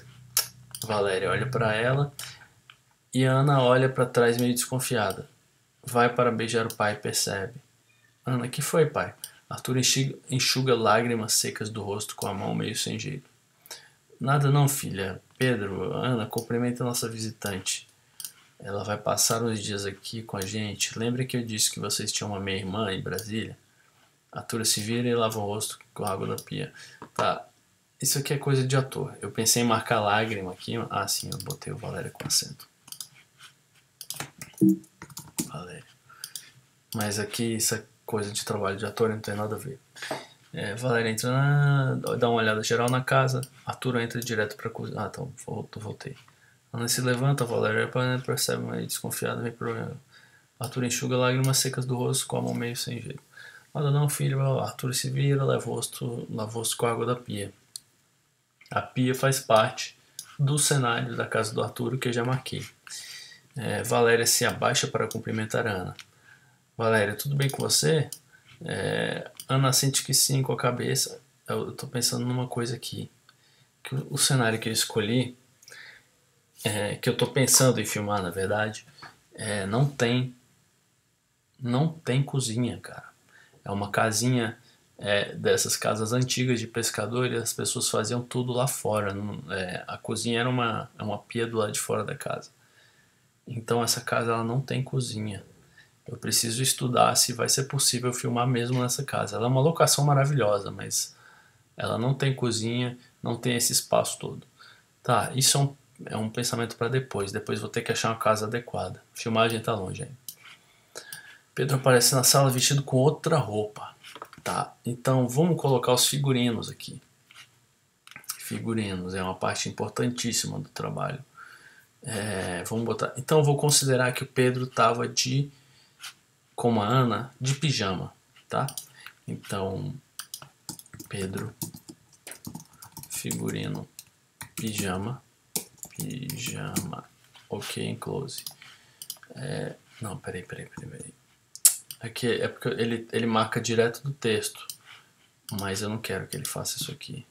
olha para ela e Ana olha para trás meio desconfiada. Vai para beijar o pai e percebe. Ana, que foi, pai? Arturo enxuga lágrimas secas do rosto com a mão meio sem jeito. Nada não, filha. Pedro, Ana, cumprimenta a nossa visitante. Ela vai passar uns dias aqui com a gente. Lembra que eu disse que vocês tinham uma meia-irmã em Brasília? Arturo se vira e lava o rosto com a água da pia. Tá, isso aqui é coisa de ator. Eu pensei em marcar lágrima aqui. Ah, sim, eu botei o Valéria com acento. Valéria. Mas aqui isso é coisa de trabalho de ator, não tem nada a ver. Valéria entra, dá uma olhada geral na casa. Arturo entra direto pra cozinha. Ah, então, voltei. Ana se levanta, Valéria percebe meio desconfiada, meio problema. Arturo enxuga lágrimas secas do rosto com a mão meio sem jeito. Nada não, filho. Arturo se vira, lava o rosto com a água da pia. A pia faz parte do cenário da casa do Arturo que eu já marquei. Valéria se abaixa para cumprimentar a Ana. Valéria, tudo bem com você? Ana sente que sim com a cabeça. Eu tô pensando numa coisa aqui, que o cenário que eu escolhi, que eu tô pensando em filmar, na verdade, não tem cozinha, cara. É uma casinha dessas casas antigas de pescador e as pessoas faziam tudo lá fora. A cozinha era uma pia do lado de fora da casa. Então essa casa ela não tem cozinha. Eu preciso estudar se vai ser possível filmar mesmo nessa casa. Ela é uma locação maravilhosa, mas ela não tem cozinha, não tem esse espaço todo. Tá, isso é um pensamento para depois. Depois vou ter que achar uma casa adequada. Filmagem tá longe ainda. Pedro aparece na sala vestido com outra roupa. Tá, então vamos colocar os figurinos aqui. Figurinos é uma parte importantíssima do trabalho. Vamos botar. Então eu vou considerar que o Pedro tava como a Ana, de pijama, tá? Então, Pedro, figurino, pijama, ok, em close. Não, peraí. Aqui é porque ele marca direto do texto, mas eu não quero que ele faça isso aqui.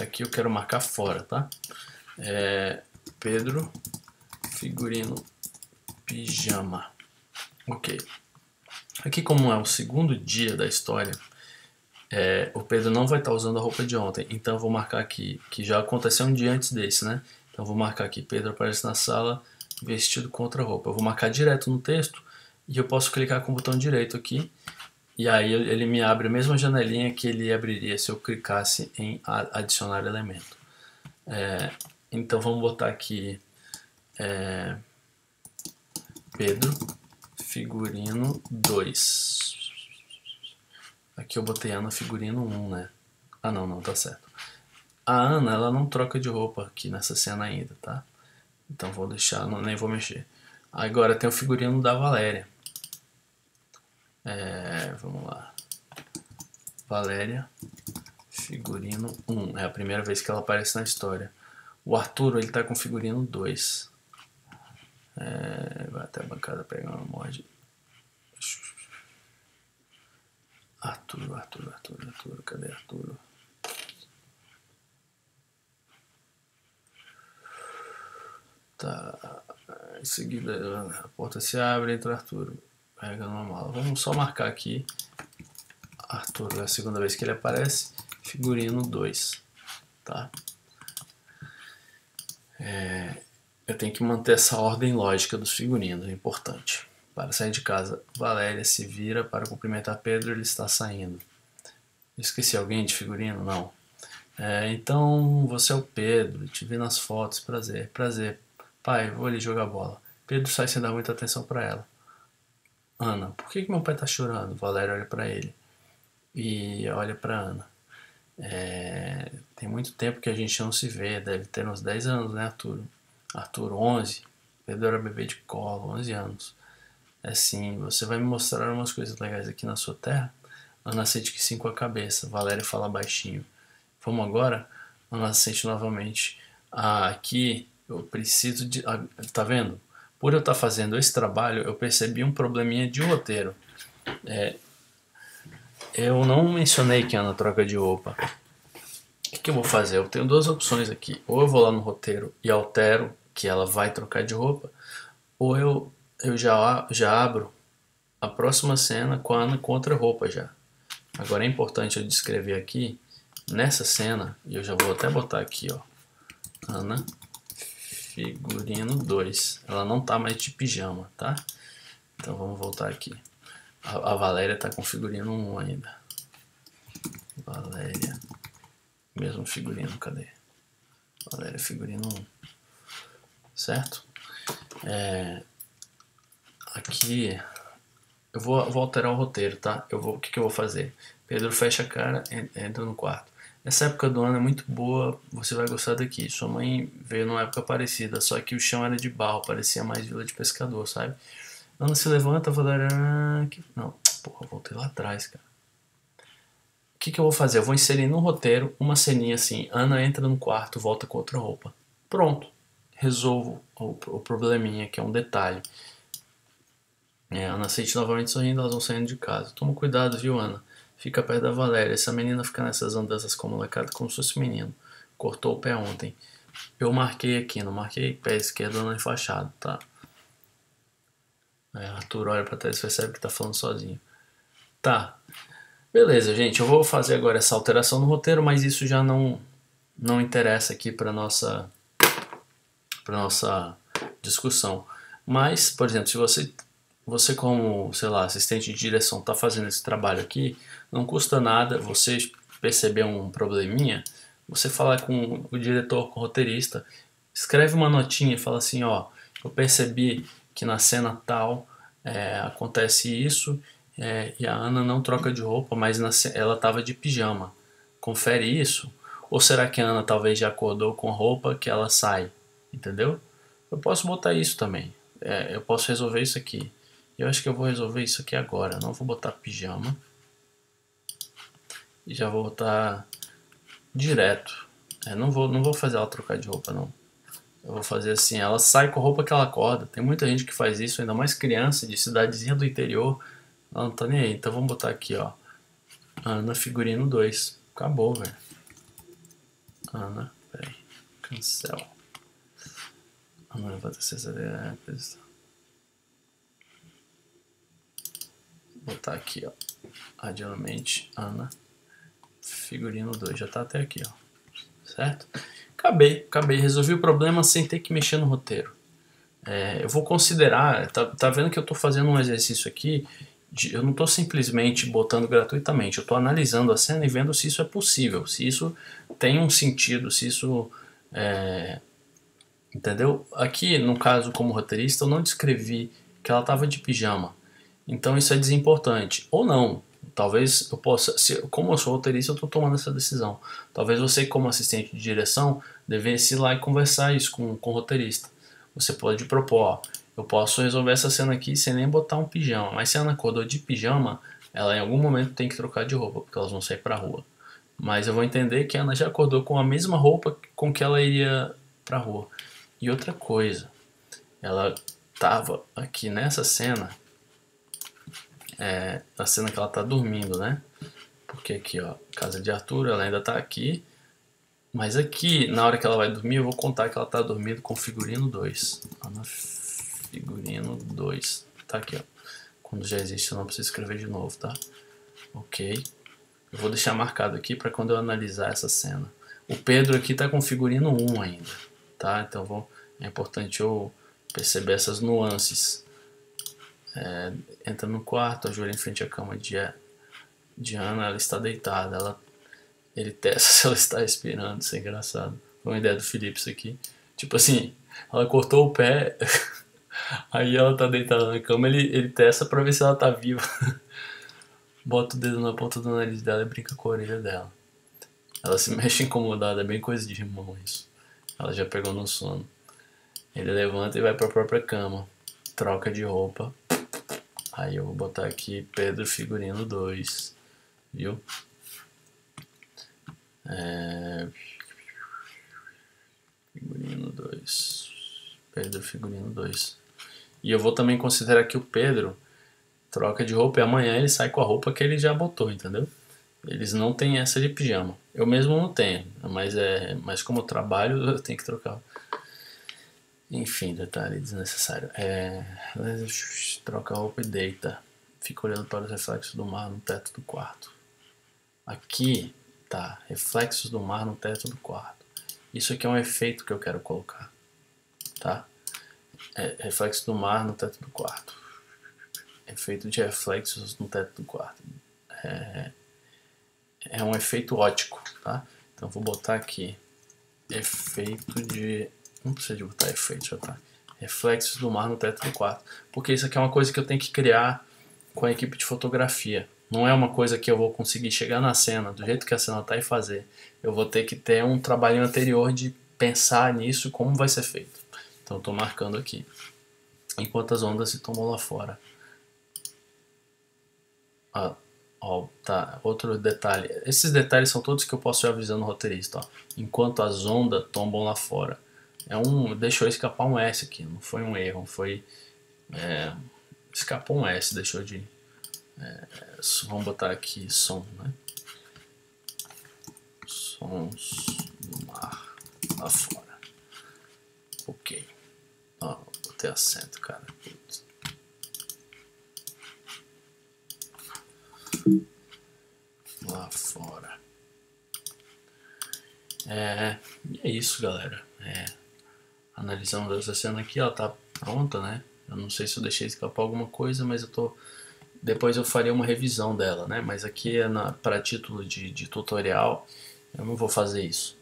Aqui eu quero marcar fora, tá? Pedro, figurino, pijama. Ok. Aqui, como é o segundo dia da história, o Pedro não vai estar usando a roupa de ontem. Então eu vou marcar aqui, que já aconteceu um dia antes desse, né? Então eu vou marcar aqui, Pedro aparece na sala vestido com outra roupa. Eu vou marcar direto no texto e eu posso clicar com o botão direito aqui. E aí ele me abre a mesma janelinha que ele abriria se eu clicasse em adicionar elemento. Então vamos botar aqui... Pedro, figurino 2. Aqui eu botei Ana, figurino 1, né? Ah, não, tá certo. A Ana, ela não troca de roupa aqui nessa cena ainda, tá? Então vou deixar, nem vou mexer. Agora tem o figurino da Valéria. Vamos lá. Valéria, figurino 1. É a primeira vez que ela aparece na história. O Arturo, ele tá com figurino 2. Vai até a bancada pegar uma mod. Arthur, cadê Arthur? Tá, em seguida a porta se abre, entra Arthur, carregando uma mala. Vamos só marcar aqui, Arthur, é a segunda vez que ele aparece, figurino 2, tá? Eu tenho que manter essa ordem lógica dos figurinos, é importante. Para sair de casa, Valéria se vira para cumprimentar Pedro, ele está saindo. Esqueci alguém de figurino? Não. Então, você é o Pedro, te vi nas fotos, prazer. Pai, vou ali jogar bola. Pedro sai sem dar muita atenção para ela. Ana, por que meu pai está chorando? Valéria olha para ele e olha para Ana. Tem muito tempo que a gente não se vê, deve ter uns 10 anos, né, Arthur? Arthur, 11. Pedro era bebê de colo, 11 anos. Assim, você vai me mostrar umas coisas legais aqui na sua terra? Ana sente que sim com a cabeça. Valéria fala baixinho. Vamos agora? Ana sente novamente. Ah, aqui eu preciso de... Ah, tá vendo? Por eu estar fazendo esse trabalho, eu percebi um probleminha de roteiro. Eu não mencionei que Ana troca de roupa. O que eu vou fazer? Eu tenho duas opções aqui. Ou eu vou lá no roteiro e altero que ela vai trocar de roupa, ou eu já abro a próxima cena com a Ana com outra roupa já. Agora é importante eu descrever aqui, nessa cena, e eu já vou até botar aqui, ó, Ana, figurino 2. Ela não tá mais de pijama, tá? Então vamos voltar aqui. A Valéria tá com figurino 1 ainda. Valéria, mesmo figurino, cadê? Valéria, figurino 1. Certo? Aqui, eu vou alterar o roteiro, tá? O que eu vou fazer? Pedro fecha a cara, entra no quarto. Essa época do ano é muito boa, você vai gostar daqui. Sua mãe veio numa época parecida, só que o chão era de barro, parecia mais vila de pescador, sabe? Ana se levanta, Valéria... Não, porra, voltei lá atrás, cara. O que eu vou fazer? Eu vou inserir no roteiro uma ceninha assim. Ana entra no quarto, volta com outra roupa. Pronto. Resolvo o probleminha, que é um detalhe. Ana sente novamente sorrindo, elas vão saindo de casa. Toma cuidado, viu, Ana? Fica perto da Valéria. Essa menina fica nessas andanças com o molecado como se fosse menino. Cortou o pé ontem. Eu marquei aqui, não marquei pé esquerdo não enfaixado, tá? Arthur olha pra trás e percebe que tá falando sozinho. Tá. Beleza, gente. Eu vou fazer agora essa alteração no roteiro, mas isso já não interessa aqui pra nossa discussão. Mas, por exemplo, se você como, sei lá, assistente de direção está fazendo esse trabalho aqui, não custa nada você perceber um probleminha, você falar com o diretor, com o roteirista, escreve uma notinha e fala assim, ó, eu percebi que na cena tal acontece isso e a Ana não troca de roupa, mas ela estava de pijama. Confere isso? Ou será que a Ana talvez já acordou com roupa que ela sai? Entendeu? Eu posso botar isso também. Eu posso resolver isso aqui. Eu acho que eu vou resolver isso aqui agora. Não vou botar pijama. E já vou botar direto. Não vou fazer ela trocar de roupa, não. Eu vou fazer assim, ela sai com a roupa que ela acorda. Tem muita gente que faz isso, ainda mais criança de cidadezinha do interior. Ela não tá nem aí. Então vamos botar aqui, ó. Ana, figurino 2. Acabou, velho. Ana, peraí. Cancela. Ana, vai ter cesárea. Vou botar aqui, ó, adialmente, Ana, figurino 2, já tá até aqui, ó, certo? Acabei, resolvi o problema sem ter que mexer no roteiro. Eu vou considerar, tá vendo que eu tô fazendo um exercício aqui, eu não tô simplesmente botando gratuitamente, eu tô analisando a cena e vendo se isso é possível, se isso tem um sentido, se isso entendeu? Aqui, no caso, como roteirista, eu não descrevi que ela tava de pijama. Então isso é desimportante, ou não, talvez eu possa, como eu sou roteirista, eu estou tomando essa decisão. Talvez você, como assistente de direção, devesse ir lá e conversar isso com o roteirista. Você pode propor, ó, eu posso resolver essa cena aqui sem nem botar um pijama, mas se a Ana acordou de pijama, ela em algum momento tem que trocar de roupa, porque elas vão sair para a rua. Mas eu vou entender que a Ana já acordou com a mesma roupa com que ela iria para a rua. E outra coisa, ela estava aqui nessa cena... a cena que ela tá dormindo, né? Porque aqui, ó, casa de Arthur, ela ainda tá aqui. Mas aqui, na hora que ela vai dormir, eu vou contar que ela tá dormindo com figurino 2. Ana figurino 2. Tá aqui, ó. Quando já existe, eu não preciso escrever de novo, tá? Ok. Eu vou deixar marcado aqui pra quando eu analisar essa cena. O Pedro aqui tá com figurino 1 ainda, tá? Então é importante eu perceber essas nuances. É, entra no quarto, ajoelha em frente à cama de Ana, ela está deitada, ele testa se ela está respirando, isso é engraçado. Foi uma ideia do Felipe isso aqui. Tipo assim, ela cortou o pé, aí ela tá deitada na cama, ele testa pra ver se ela tá viva. Bota o dedo na ponta do nariz dela e brinca com a orelha dela. Ela se mexe incomodada, é bem coisa de irmão isso. Ela já pegou no sono. Ele levanta e vai pra própria cama. Troca de roupa. Aí eu vou botar aqui Pedro figurino 2. Viu? Figurino 2. Pedro figurino 2. E eu vou também considerar que o Pedro troca de roupa e amanhã ele sai com a roupa que ele já botou, entendeu? Eles não têm essa de pijama. Eu mesmo não tenho, mas como eu trabalho, eu tenho que trocar. Enfim, detalhe desnecessário. Troca a roupa e deita. Fica olhando para os reflexos do mar no teto do quarto. Aqui, tá. Reflexos do mar no teto do quarto. Isso aqui é um efeito que eu quero colocar. Tá? Reflexo do mar no teto do quarto. Efeito de reflexos no teto do quarto. É um efeito ótico, tá? Então vou botar aqui efeito de... Não precisa de botar efeito, já tá. Reflexos do mar no teto do quarto. Porque isso aqui é uma coisa que eu tenho que criar com a equipe de fotografia. Não é uma coisa que eu vou conseguir chegar na cena, do jeito que a cena tá, e fazer. Eu vou ter que ter um trabalhinho anterior de pensar nisso, como vai ser feito. Então eu tô marcando aqui. Enquanto as ondas se tomam lá fora. Ah. Ó, tá, outro detalhe. Esses detalhes são todos que eu posso ir avisando o roteirista, ó. Enquanto as ondas tombam lá fora. Deixou escapar um S aqui, não foi um erro, foi... escapou um S, deixou de... vamos botar aqui som, né? Sons do mar lá fora. Ok. Ó, botei acento, cara. Lá fora. E é isso, galera. Analisando essa cena aqui, ela tá pronta, né? Eu não sei se eu deixei escapar alguma coisa, mas eu tô... Depois eu faria uma revisão dela, né? Mas aqui, para título de tutorial, eu não vou fazer isso.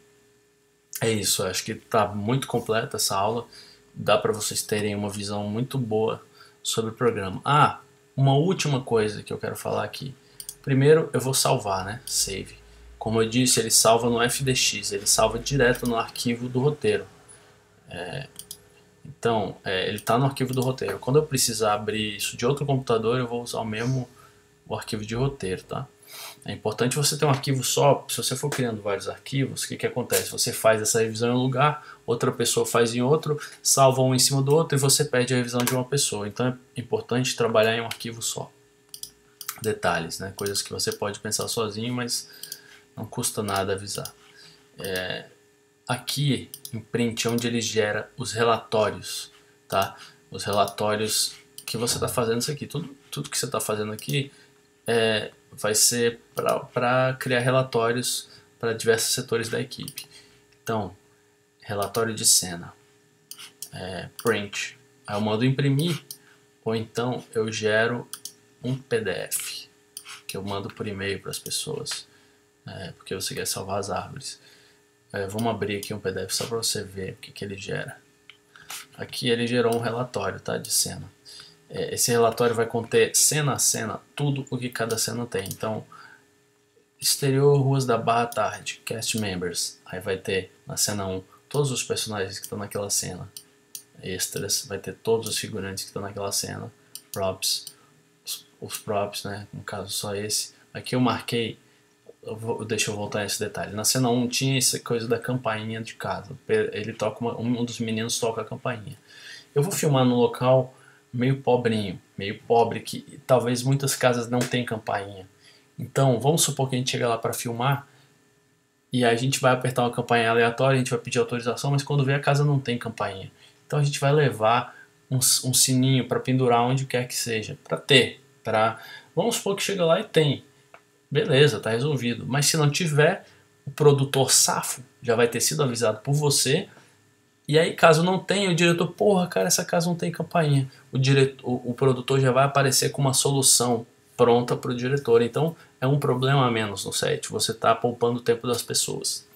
É isso, eu acho que tá muito completa essa aula. Dá para vocês terem uma visão muito boa sobre o programa. Ah, uma última coisa que eu quero falar aqui. Primeiro eu vou salvar, né? Save. Como eu disse, ele salva no FDX, ele salva direto no arquivo do roteiro. Então, ele está no arquivo do roteiro. Quando eu precisar abrir isso de outro computador, eu vou usar o arquivo de roteiro, tá? É importante você ter um arquivo só. Se você for criando vários arquivos, o que acontece? Você faz essa revisão em um lugar, outra pessoa faz em outro, salva um em cima do outro e você pede a revisão de uma pessoa. Então é importante trabalhar em um arquivo só. Detalhes, né? Coisas que você pode pensar sozinho, mas não custa nada avisar. Aqui em print é onde ele gera os relatórios, tá? Os relatórios que você está fazendo isso aqui. Tudo que você está fazendo aqui vai ser para criar relatórios para diversos setores da equipe. Então, relatório de cena, print. Aí eu mando imprimir, ou então eu gero um PDF que eu mando por e-mail para as pessoas, porque você quer salvar as árvores. Vamos abrir aqui um PDF só para você ver o que ele gera. Aqui ele gerou um relatório, tá, de cena. Esse relatório vai conter cena a cena, tudo o que cada cena tem. Então, exterior, ruas da Barra, tarde, cast members. Aí vai ter na cena 1 todos os personagens que estão naquela cena. Extras, vai ter todos os figurantes que estão naquela cena. Props, os props, né, no caso só esse. Aqui eu marquei, deixa eu voltar nesse detalhe. Na cena 1 tinha essa coisa da campainha de casa. Ele toca um dos meninos toca a campainha. Eu vou filmar num local meio pobrinho, meio pobre, que talvez muitas casas não tenham campainha. Então, vamos supor que a gente chega lá para filmar e a gente vai apertar uma campainha aleatória, a gente vai pedir autorização, mas quando vê a casa não tem campainha. Então a gente vai levar um sininho para pendurar onde quer que seja, para ter. Vamos supor que chega lá e tem. Beleza, tá resolvido. Mas se não tiver, o produtor safo já vai ter sido avisado por você. E aí, caso não tenha, o diretor, porra, cara, essa casa não tem campainha. O produtor já vai aparecer com uma solução pronta para o diretor. Então, é um problema a menos no set. Você está poupando o tempo das pessoas.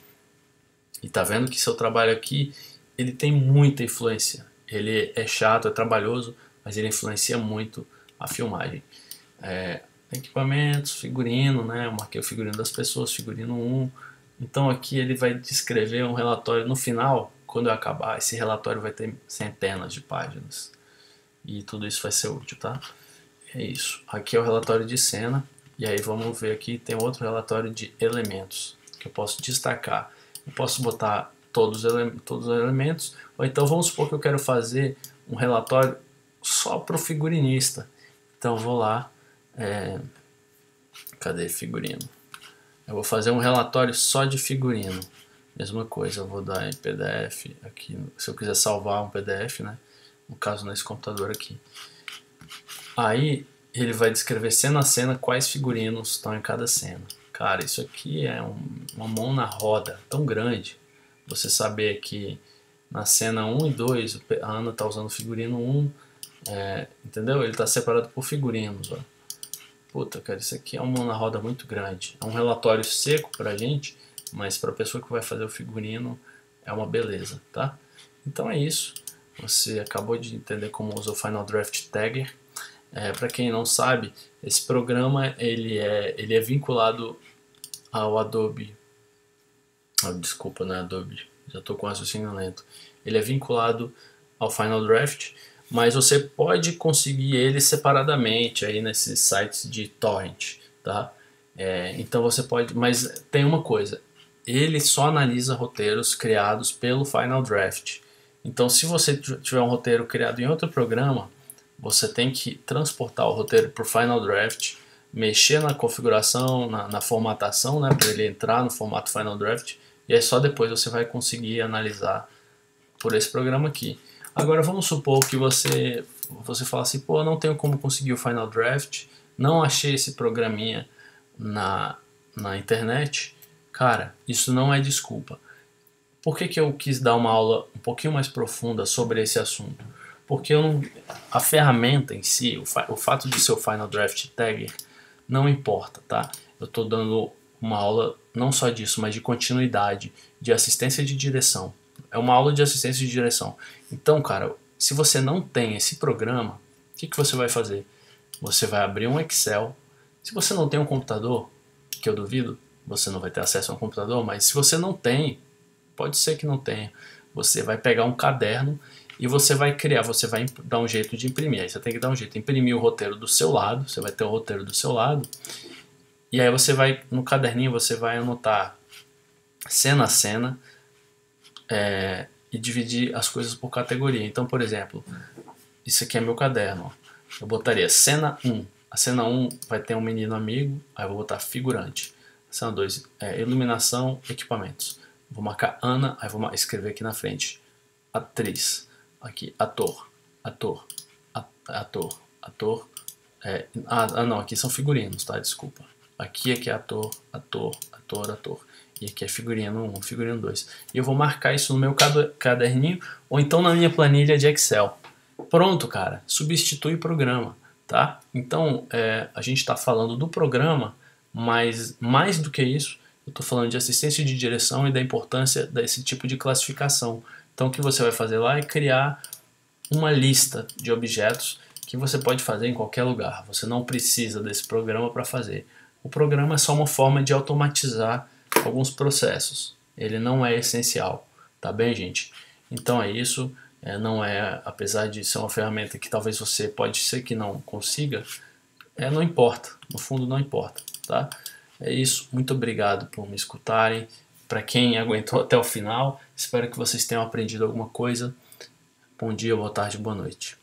E tá vendo que seu trabalho aqui, ele tem muita influência. Ele é chato, é trabalhoso, mas ele influencia muito a filmagem. Equipamentos, figurino, né? Eu marquei o figurino das pessoas, figurino 1. Então aqui ele vai descrever um relatório. No final, quando eu acabar, esse relatório vai ter centenas de páginas. E tudo isso vai ser útil, tá? É isso. Aqui é o relatório de cena. E aí vamos ver aqui, tem outro relatório de elementos, que eu posso destacar. Eu posso botar todos os elementos. Ou então vamos supor que eu quero fazer um relatório só para o figurinista. Então vou lá. Cadê figurino? Eu vou fazer um relatório só de figurino. Mesma coisa, eu vou dar em PDF aqui, se eu quiser salvar um PDF, né? No caso, nesse computador aqui. Aí ele vai descrever cena a cena quais figurinos estão em cada cena. Cara, isso aqui é uma mão na roda tão grande. Você saber que na cena 1 e 2 a Ana está usando figurino 1, entendeu? Ele está separado por figurinos, ó. Puta, cara, isso aqui é uma mão na roda muito grande. É um relatório seco pra gente, mas pra pessoa que vai fazer o figurino é uma beleza, tá? Então é isso. Você acabou de entender como usa o Final Draft Tagger. Pra quem não sabe, esse programa ele é vinculado ao Adobe. Desculpa, não é Adobe. Já tô com raciocínio lento. Ele é vinculado ao Final Draft, mas você pode conseguir ele separadamente aí nesses sites de torrent, tá? Então você pode, mas tem uma coisa, ele só analisa roteiros criados pelo Final Draft. Então se você tiver um roteiro criado em outro programa, você tem que transportar o roteiro para o Final Draft, mexer na configuração, na formatação, né, para ele entrar no formato Final Draft, e aí só depois você vai conseguir analisar por esse programa aqui. Agora vamos supor que você fala assim, pô, eu não tenho como conseguir o Final Draft, não achei esse programinha na internet. Cara, isso não é desculpa. Por que eu quis dar uma aula um pouquinho mais profunda sobre esse assunto? Porque a ferramenta em si, o fato de ser o Final Draft Tagger, não importa, tá? Eu estou dando uma aula não só disso, mas de continuidade, de assistência de direção. É uma aula de assistência de direção. Então, cara, se você não tem esse programa, o que você vai fazer? Você vai abrir um Excel. Se você não tem um computador, que eu duvido, você não vai ter acesso a um computador, mas se você não tem, pode ser que não tenha, você vai pegar um caderno e você vai criar, você vai dar um jeito de imprimir. Aí você tem que dar um jeito de imprimir o roteiro do seu lado, você vai ter o roteiro do seu lado, e aí você vai, no caderninho, você vai anotar cena a cena, e dividir as coisas por categoria. Então, por exemplo, isso aqui é meu caderno. Eu botaria cena 1. A cena 1 vai ter um menino amigo, aí eu vou botar figurante. A cena 2 é iluminação, equipamentos. Vou marcar Ana, aí vou escrever aqui na frente. Atriz, aqui, ator, ator, ator, ator. Não, aqui são figurinos, tá? Desculpa. Aqui é ator, ator, ator, ator. E aqui é figurino 1, figurino 2. E eu vou marcar isso no meu caderninho ou então na minha planilha de Excel. Pronto, cara. Substitui o programa, tá? Então, a gente está falando do programa, mas mais do que isso, eu estou falando de assistência de direção e da importância desse tipo de classificação. Então, o que você vai fazer lá é criar uma lista de objetos que você pode fazer em qualquer lugar. Você não precisa desse programa para fazer. O programa é só uma forma de automatizar alguns processos, ele não é essencial, tá bem, gente? Então é isso, não é, apesar de ser uma ferramenta que talvez você pode ser que não consiga, não importa, no fundo não importa, tá? É isso, muito obrigado por me escutarem, para quem aguentou até o final, espero que vocês tenham aprendido alguma coisa, bom dia, boa tarde, boa noite.